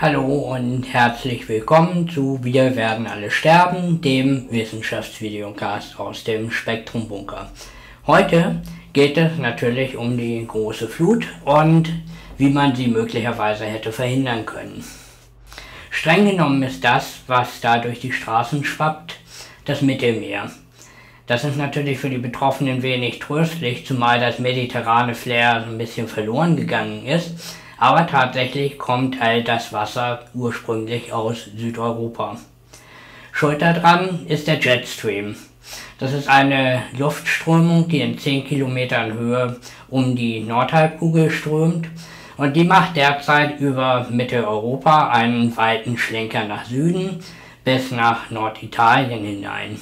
Hallo und herzlich willkommen zu Wir werden alle sterben, dem Wissenschaftsvideocast aus dem Spektrumbunker. Heute geht es natürlich um die große Flut und wie man sie möglicherweise hätte verhindern können. Streng genommen ist das, was da durch die Straßen schwappt, das Mittelmeer. Das ist natürlich für die Betroffenen wenig tröstlich, zumal das mediterrane Flair so ein bisschen verloren gegangen ist. Aber tatsächlich kommt halt das Wasser ursprünglich aus Südeuropa. Schuld daran ist der Jetstream. Das ist eine Luftströmung, die in 10 Kilometern Höhe um die Nordhalbkugel strömt. Und die macht derzeit über Mitteleuropa einen weiten Schlenker nach Süden bis nach Norditalien hinein.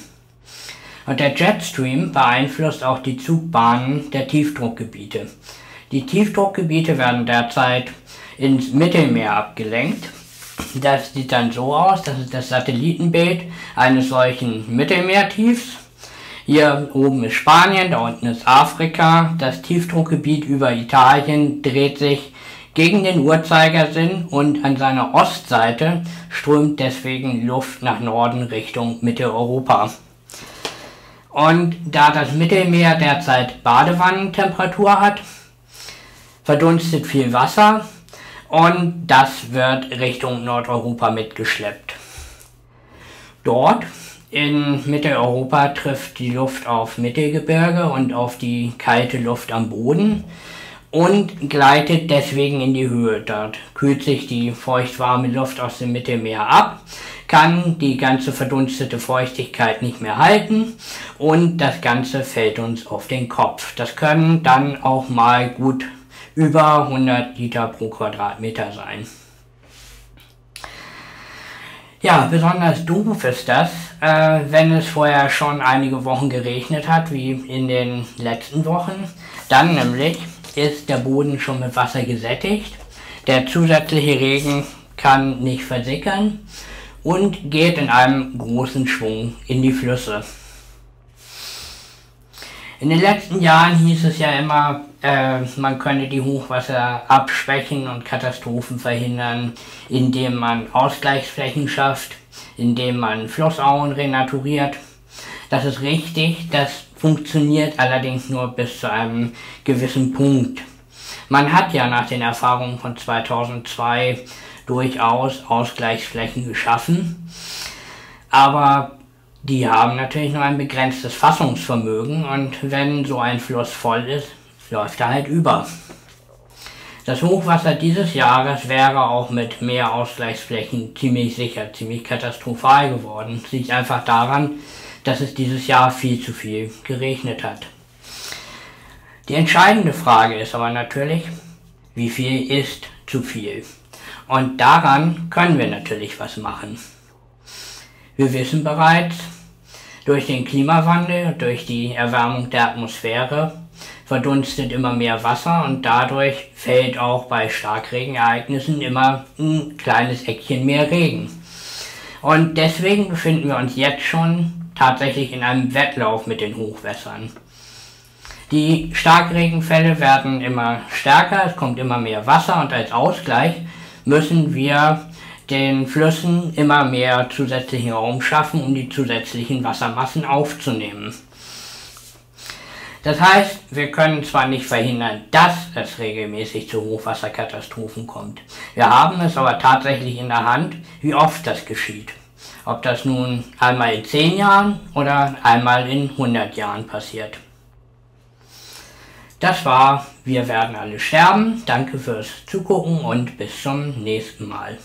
Und der Jetstream beeinflusst auch die Zugbahnen der Tiefdruckgebiete. Die Tiefdruckgebiete werden derzeit ins Mittelmeer abgelenkt. Das sieht dann so aus, das ist das Satellitenbild eines solchen Mittelmeertiefs. Hier oben ist Spanien, da unten ist Afrika. Das Tiefdruckgebiet über Italien dreht sich gegen den Uhrzeigersinn und an seiner Ostseite strömt deswegen Luft nach Norden Richtung Mitteleuropa. Und da das Mittelmeer derzeit Badewannentemperatur hat, verdunstet viel Wasser und das wird Richtung Nordeuropa mitgeschleppt. Dort in Mitteleuropa trifft die Luft auf Mittelgebirge und auf die kalte Luft am Boden und gleitet deswegen in die Höhe. Dort kühlt sich die feuchtwarme Luft aus dem Mittelmeer ab, kann die ganze verdunstete Feuchtigkeit nicht mehr halten und das Ganze fällt uns auf den Kopf. Das können dann auch mal gut über 100 Liter pro Quadratmeter sein. Ja, besonders doof ist das, wenn es vorher schon einige Wochen geregnet hat, wie in den letzten Wochen. Dann nämlich ist der Boden schon mit Wasser gesättigt, der zusätzliche Regen kann nicht versickern und geht in einem großen Schwung in die Flüsse. In den letzten Jahren hieß es ja immer, man könne die Hochwasser abschwächen und Katastrophen verhindern, indem man Ausgleichsflächen schafft, indem man Flussauen renaturiert. Das ist richtig, das funktioniert allerdings nur bis zu einem gewissen Punkt. Man hat ja nach den Erfahrungen von 2002 durchaus Ausgleichsflächen geschaffen, aber die haben natürlich nur ein begrenztes Fassungsvermögen und wenn so ein Fluss voll ist, läuft er halt über. Das Hochwasser dieses Jahres wäre auch mit mehr Ausgleichsflächen ziemlich katastrophal geworden. Das liegt einfach daran, dass es dieses Jahr viel zu viel geregnet hat. Die entscheidende Frage ist aber natürlich, wie viel ist zu viel? Und daran können wir natürlich was machen. Wir wissen bereits, durch den Klimawandel, durch die Erwärmung der Atmosphäre verdunstet immer mehr Wasser und dadurch fällt auch bei Starkregenereignissen immer ein kleines Eckchen mehr Regen. Und deswegen befinden wir uns jetzt schon tatsächlich in einem Wettlauf mit den Hochwässern. Die Starkregenfälle werden immer stärker, es kommt immer mehr Wasser und als Ausgleich müssen wir den Flüssen immer mehr zusätzlichen Raum schaffen, um die zusätzlichen Wassermassen aufzunehmen. Das heißt, wir können zwar nicht verhindern, dass es regelmäßig zu Hochwasserkatastrophen kommt. Wir haben es aber tatsächlich in der Hand, wie oft das geschieht. Ob das nun einmal in 10 Jahren oder einmal in 100 Jahren passiert. Das war Wir werden alle sterben. Danke fürs Zugucken und bis zum nächsten Mal.